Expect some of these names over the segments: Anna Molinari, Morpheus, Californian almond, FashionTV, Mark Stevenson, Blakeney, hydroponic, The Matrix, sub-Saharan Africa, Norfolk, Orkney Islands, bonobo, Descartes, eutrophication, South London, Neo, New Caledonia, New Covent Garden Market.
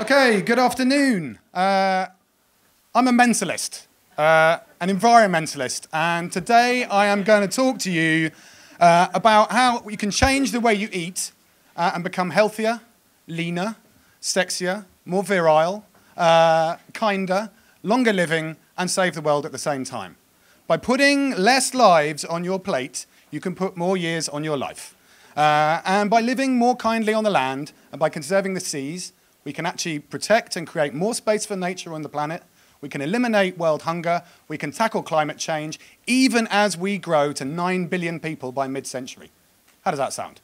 Okay, good afternoon. I'm a mentalist, an environmentalist, and today I am going to talk to you about how you can change the way you eat and become healthier, leaner, sexier, more virile, kinder, longer living, and save the world at the same time. By putting less lives on your plate, you can put more years on your life. And by living more kindly on the land and by conserving the seas, we can actually protect and create more space for nature on the planet. We can eliminate world hunger. We can tackle climate change, even as we grow to 9 billion people by mid-century. How does that sound?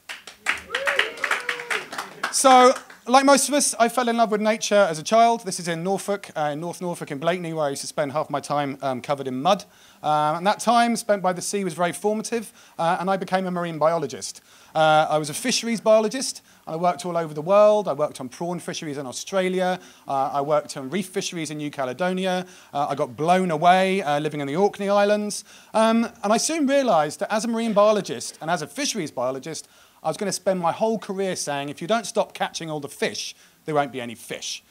So, like most of us, I fell in love with nature as a child. This is in Norfolk, in North Norfolk in Blakeney, where I used to spend half my time covered in mud. And that time spent by the sea was very formative, and I became a marine biologist. I was a fisheries biologist. I worked all over the world. I worked on prawn fisheries in Australia. I worked on reef fisheries in New Caledonia. I got blown away living in the Orkney Islands. And I soon realized that as a marine biologist and as a fisheries biologist, I was going to spend my whole career saying, if you don't stop catching all the fish, there won't be any fish.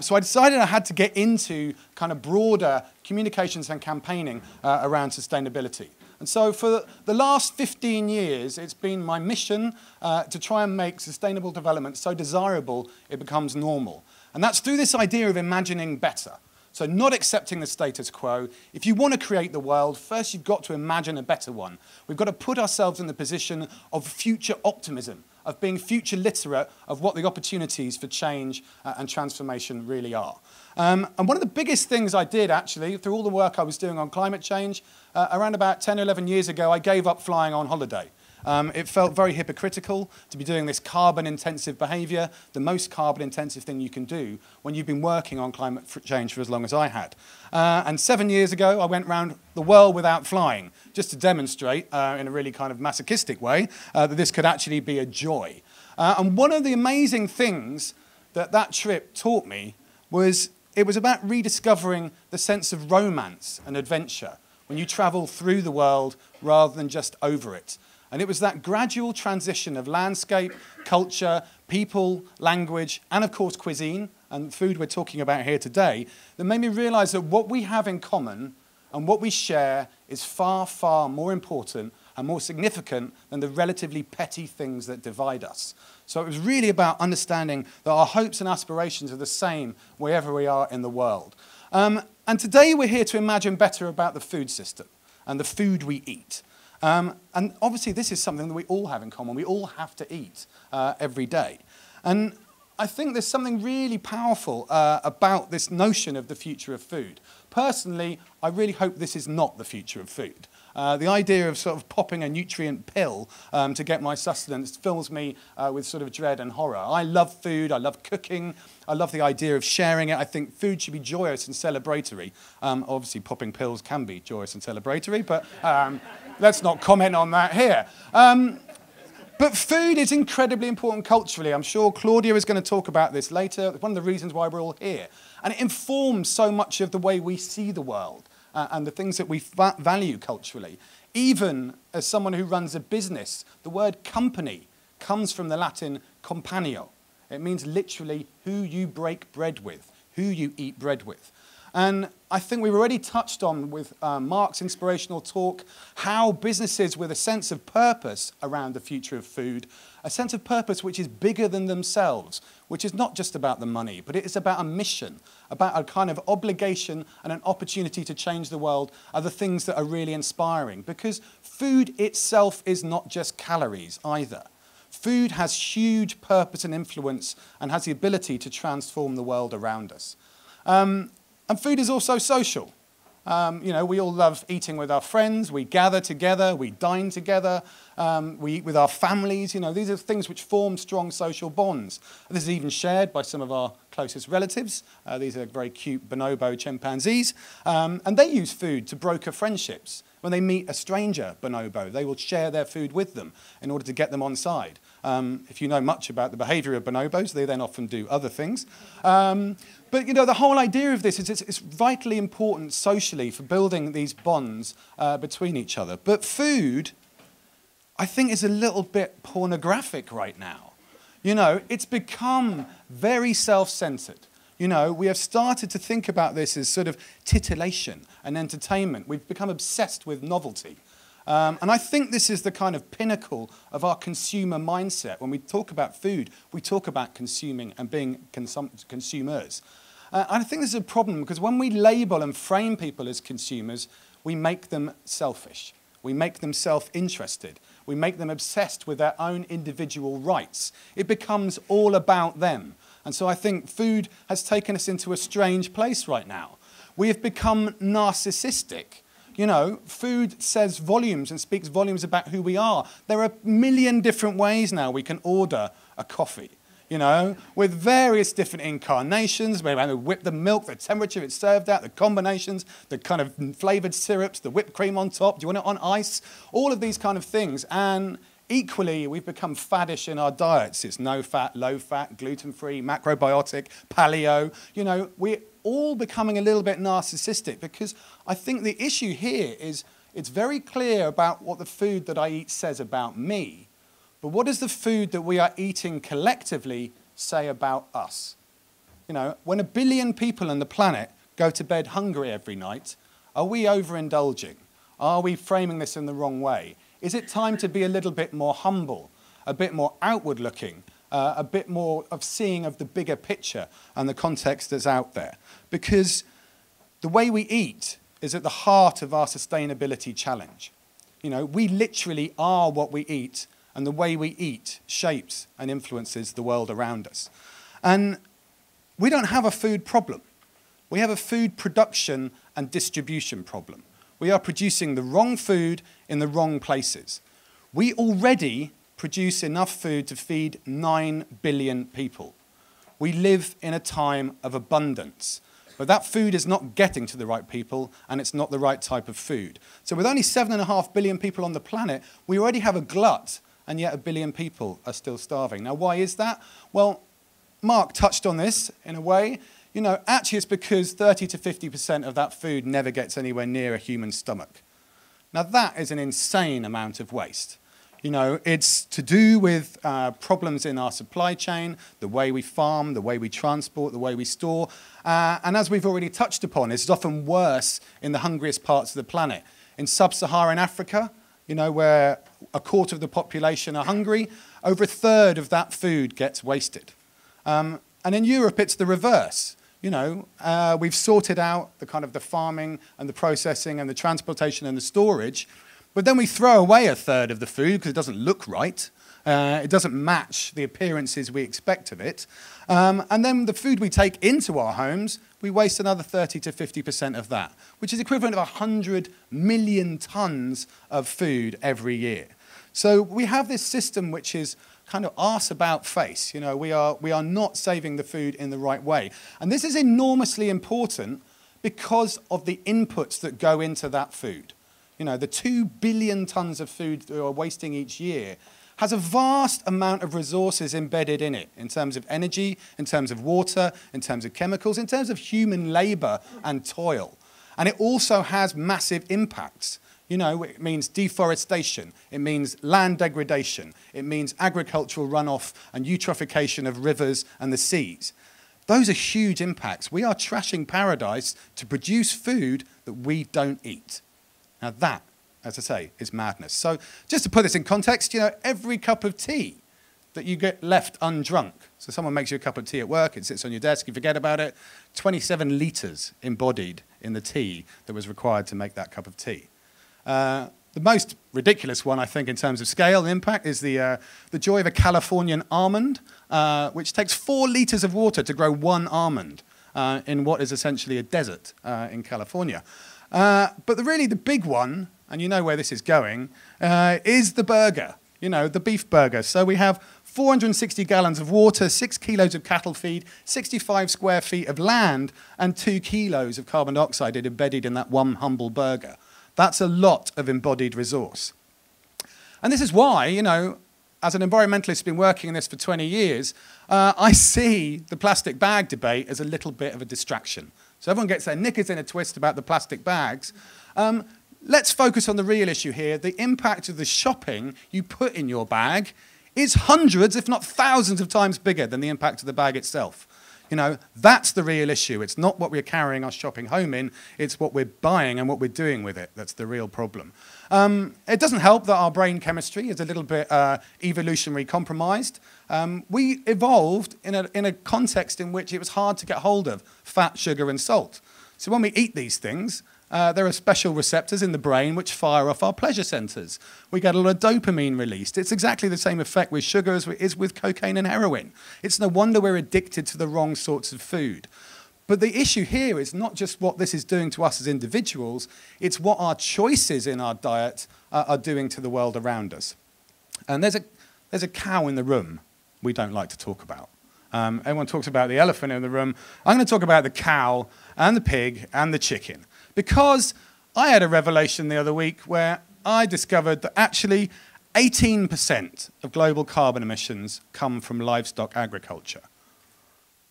So I decided I had to get into kind of broader communications and campaigning around sustainability. And so for the last 15 years, it's been my mission to try and make sustainable development so desirable it becomes normal. And that's through this idea of imagining better. So not accepting the status quo. If you want to create the world, first you've got to imagine a better one. We've got to put ourselves in the position of future optimism, of being future literate, of what the opportunities for change and transformation really are. And one of the biggest things I did, actually, through all the work I was doing on climate change, around about 10, 11 years ago, I gave up flying on holiday. It felt very hypocritical to be doing this carbon-intensive behaviour, the most carbon-intensive thing you can do when you've been working on climate change for as long as I had. And 7 years ago, I went round the world without flying, just to demonstrate in a really kind of masochistic way that this could actually be a joy. And one of the amazing things that that trip taught me was it was about rediscovering the sense of romance and adventure when you travel through the world rather than just over it. And it was that gradual transition of landscape, culture, people, language, and of course cuisine, and food we're talking about here today, that made me realize that what we have in common and what we share is far, far more important and more significant than the relatively petty things that divide us. So it was really about understanding that our hopes and aspirations are the same wherever we are in the world. And today we're here to imagine better about the food system and the food we eat. And obviously this is something that we all have in common. We all have to eat every day. And I think there's something really powerful about this notion of the future of food. Personally, I really hope this is not the future of food. The idea of sort of popping a nutrient pill to get my sustenance fills me with sort of dread and horror. I love food, I love cooking, I love the idea of sharing it. I think food should be joyous and celebratory. Obviously, popping pills can be joyous and celebratory, but let's not comment on that here. But food is incredibly important culturally. I'm sure Claudia is going to talk about this later. It's one of the reasons why we're all here. And it informs so much of the way we see the world and the things that we value culturally. Even as someone who runs a business, the word company comes from the Latin companio. It means literally who you break bread with, who you eat bread with. And I think we've already touched on with Mark's inspirational talk how businesses with a sense of purpose around the future of food, a sense of purpose which is bigger than themselves, which is not just about the money, but it is about a mission, about a kind of obligation and an opportunity to change the world are the things that are really inspiring. Because food itself is not just calories either. Food has huge purpose and influence and has the ability to transform the world around us. And food is also social. You know, we all love eating with our friends, we gather together, we dine together, we eat with our families. You know, these are things which form strong social bonds. This is even shared by some of our closest relatives. These are very cute bonobo chimpanzees. And they use food to broker friendships. When they meet a stranger bonobo, they will share their food with them in order to get them on side. If you know much about the behavior of bonobos, they then often do other things. But you know, the whole idea of this is it's vitally important socially for building these bonds between each other. But food, I think, is a little bit pornographic right now. You know, it's become very self-centered. You know, we have started to think about this as sort of titillation and entertainment. We've become obsessed with novelty. And I think this is the kind of pinnacle of our consumer mindset. When we talk about food, we talk about consuming and being consumers. And I think this is a problem because when we label and frame people as consumers, we make them selfish. We make them self-interested. We make them obsessed with their own individual rights. It becomes all about them. And so I think food has taken us into a strange place right now. We have become narcissistic. You know, food says volumes and speaks volumes about who we are. There are a million different ways now we can order a coffee, you know, with various different incarnations. We whip the milk, the temperature it's served at, the combinations, the kind of flavoured syrups, the whipped cream on top, do you want it on ice? All of these kind of things. And equally, we've become faddish in our diets. It's no fat, low fat, gluten-free, macrobiotic, paleo. You know, we're all becoming a little bit narcissistic because I think the issue here is it's very clear about what the food that I eat says about me, but what does the food that we are eating collectively say about us? You know, when 1 billion people on the planet go to bed hungry every night, are we overindulging? Are we framing this in the wrong way? Is it time to be a little bit more humble, a bit more outward-looking, a bit more of seeing of the bigger picture and the context that's out there? Because the way we eat is at the heart of our sustainability challenge. You know, we literally are what we eat, and the way we eat shapes and influences the world around us. And we don't have a food problem. We have a food production and distribution problem. We are producing the wrong food in the wrong places. We already produce enough food to feed 9 billion people. We live in a time of abundance, but that food is not getting to the right people and it's not the right type of food. So with only 7.5 billion people on the planet, we already have a glut and yet 1 billion people are still starving. Now, why is that? Well, Mark touched on this in a way. You know, actually it's because 30 to 50% of that food never gets anywhere near a human stomach. Now that is an insane amount of waste. You know, it's to do with problems in our supply chain, the way we farm, the way we transport, the way we store. And as we've already touched upon, it's often worse in the hungriest parts of the planet. In sub-Saharan Africa, you know, where 1/4 of the population are hungry, over 1/3 of that food gets wasted. And in Europe, it's the reverse. You know, we've sorted out the kind of the farming and the processing and the transportation and the storage. But then we throw away 1/3 of the food because it doesn't look right. It doesn't match the appearances we expect of it. And then the food we take into our homes, we waste another 30 to 50% of that, which is equivalent of 100 million tons of food every year. So we have this system which is kind of arse about face. You know, we are not saving the food in the right way. And this is enormously important because of the inputs that go into that food. You know, the 2 billion tons of food that we are wasting each year has a vast amount of resources embedded in it, in terms of energy, in terms of water, in terms of chemicals, in terms of human labor and toil. And it also has massive impacts. You know, it means deforestation, it means land degradation, it means agricultural runoff and eutrophication of rivers and the seas. Those are huge impacts. We are trashing paradise to produce food that we don't eat. Now that, as I say, is madness. So just to put this in context, you know, every cup of tea that you get left undrunk, so someone makes you a cup of tea at work, it sits on your desk, you forget about it, 27 litres embodied in the tea that was required to make that cup of tea. The most ridiculous one, I think, in terms of scale and impact is the joy of a Californian almond, which takes 4 litres of water to grow one almond in what is essentially a desert in California. But really the big one, and you know where this is going, is the burger, you know, the beef burger. So we have 460 gallons of water, 6 kilos of cattle feed, 65 square feet of land, and 2 kilos of carbon dioxide embedded in that one humble burger. That's a lot of embodied resource. And this is why, you know, as an environmentalist who's been working in this for 20 years, I see the plastic bag debate as a little bit of a distraction. So everyone gets their knickers in a twist about the plastic bags. Let's focus on the real issue here. The impact of the shopping you put in your bag is hundreds, if not thousands, of times bigger than the impact of the bag itself. You know, that's the real issue. It's not what we're carrying our shopping home in, it's what we're buying and what we're doing with it. That's the real problem. It doesn't help that our brain chemistry is a little bit evolutionary compromised. We evolved in a context in which it was hard to get hold of fat, sugar, and salt. So when we eat these things, there are special receptors in the brain which fire off our pleasure centers. We get a lot of dopamine released. It's exactly the same effect with sugar as it is with cocaine and heroin. It's no wonder we're addicted to the wrong sorts of food. But the issue here is not just what this is doing to us as individuals, it's what our choices in our diet are doing to the world around us. And there's a cow in the room we don't like to talk about. Everyone talks about the elephant in the room. I'm going to talk about the cow and the pig and the chicken. Because I had a revelation the other week where I discovered that actually 18% of global carbon emissions come from livestock agriculture.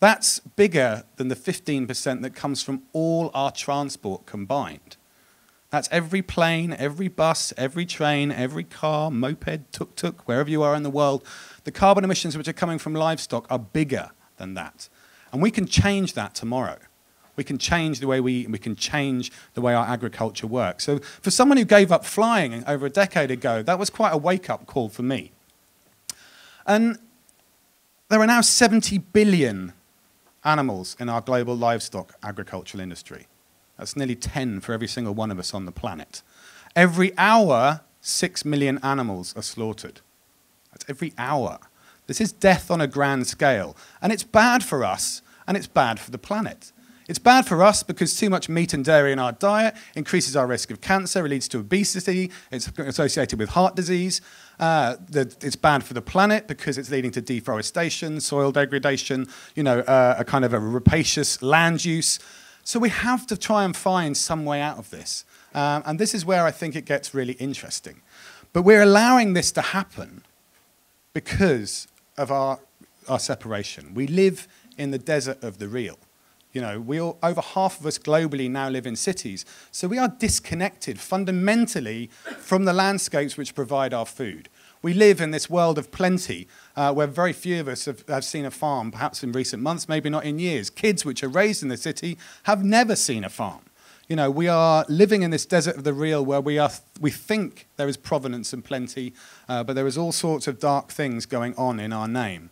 That's bigger than the 15% that comes from all our transport combined. That's every plane, every bus, every train, every car, moped, tuk-tuk, wherever you are in the world. The carbon emissions which are coming from livestock are bigger than that. And we can change that tomorrow. We can change the way we can change the way our agriculture works. So for someone who gave up flying over a decade ago, that was quite a wake-up call for me. And there are now 70 billion animals in our global livestock agricultural industry. That's nearly 10 for every single one of us on the planet. Every hour, 6 million animals are slaughtered. That's every hour. This is death on a grand scale. And it's bad for us, and it's bad for the planet. It's bad for us because too much meat and dairy in our diet increases our risk of cancer, it leads to obesity, it's associated with heart disease. It's bad for the planet because it's leading to deforestation, soil degradation, you know, a kind of a rapacious land use. So we have to try and find some way out of this. And this is where I think it gets really interesting. But we're allowing this to happen because of our separation. We live in the desert of the real. You know, over half of us globally now live in cities. So we are disconnected fundamentally from the landscapes which provide our food. We live in this world of plenty where very few of us have seen a farm, perhaps in recent months, maybe not in years. Kids which are raised in the city have never seen a farm. You know, we are living in this desert of the real where we think there is provenance and plenty, but there is all sorts of dark things going on in our name.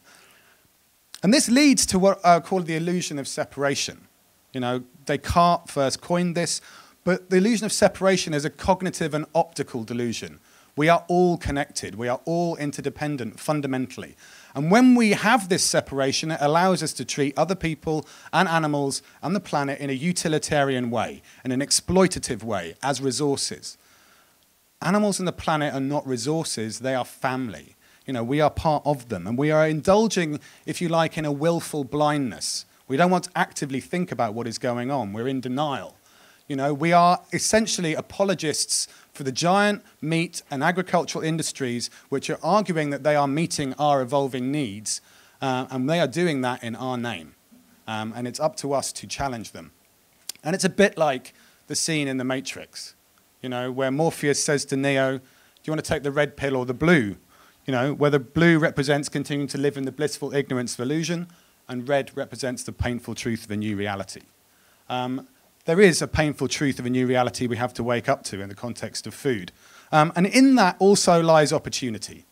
And this leads to what I call the illusion of separation. You know, Descartes first coined this, but the illusion of separation is a cognitive and optical delusion. We are all connected. We are all interdependent fundamentally. And when we have this separation, it allows us to treat other people and animals and the planet in a utilitarian way, in an exploitative way, as resources. Animals and the planet are not resources. They are family. You know, we are part of them, and we are indulging, if you like, in a willful blindness. We don't want to actively think about what is going on. We're in denial. You know, we are essentially apologists for the giant meat and agricultural industries which are arguing that they are meeting our evolving needs, and they are doing that in our name. And it's up to us to challenge them. And it's a bit like the scene in The Matrix, you know, where Morpheus says to Neo, do you want to take the red pill or the blue? You know, whether blue represents continuing to live in the blissful ignorance of illusion, and red represents the painful truth of a new reality. There is a painful truth of a new reality we have to wake up to in the context of food. And in that also lies opportunity.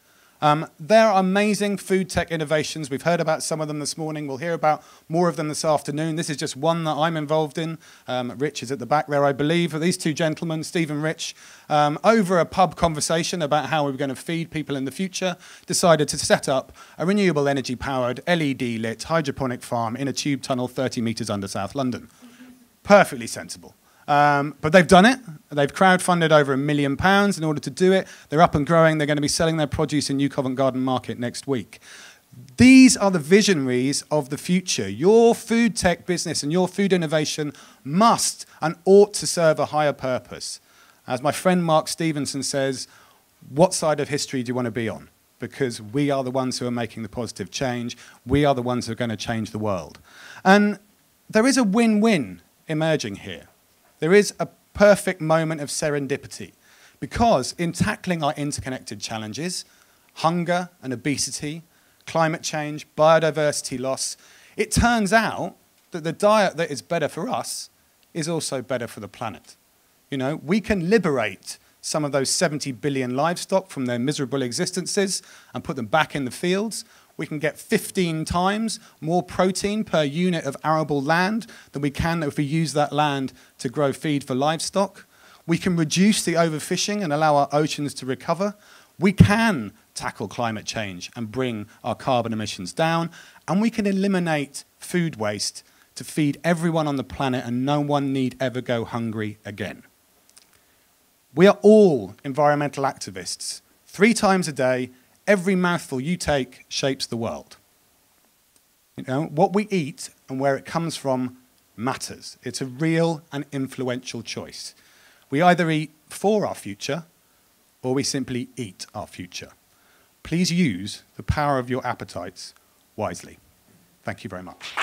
There are amazing food tech innovations. We've heard about some of them this morning. We'll hear about more of them this afternoon. This is just one that I'm involved in. Rich is at the back there, I believe. These two gentlemen, Steve and Rich, over a pub conversation about how we were going to feed people in the future, decided to set up a renewable energy-powered, LED-lit hydroponic farm in a tube tunnel 30 metres under South London. Perfectly sensible. But they've done it. They've crowdfunded over £1 million in order to do it. They're up and growing. They're going to be selling their produce in New Covent Garden Market next week. These are the visionaries of the future. Your food tech business and your food innovation must and ought to serve a higher purpose. As my friend Mark Stevenson says, what side of history do you want to be on? Because we are the ones who are making the positive change. We are the ones who are going to change the world. And there is a win-win emerging here. There is a perfect moment of serendipity because in tackling our interconnected challenges, hunger and obesity, climate change, biodiversity loss, It turns out that the diet that is better for us is also better for the planet. You know, we can liberate some of those 70 billion livestock from their miserable existences and put them back in the fields. We can get 15 times more protein per unit of arable land than we can if we use that land to grow feed for livestock. We can reduce the overfishing and allow our oceans to recover. We can tackle climate change and bring our carbon emissions down. And we can eliminate food waste to feed everyone on the planet and no one need ever go hungry again. We are all environmental activists. 3 times a day, every mouthful you take shapes the world. You know, what we eat and where it comes from matters. It's a real and influential choice. We either eat for our future or we simply eat our future. Please use the power of your appetites wisely. Thank you very much.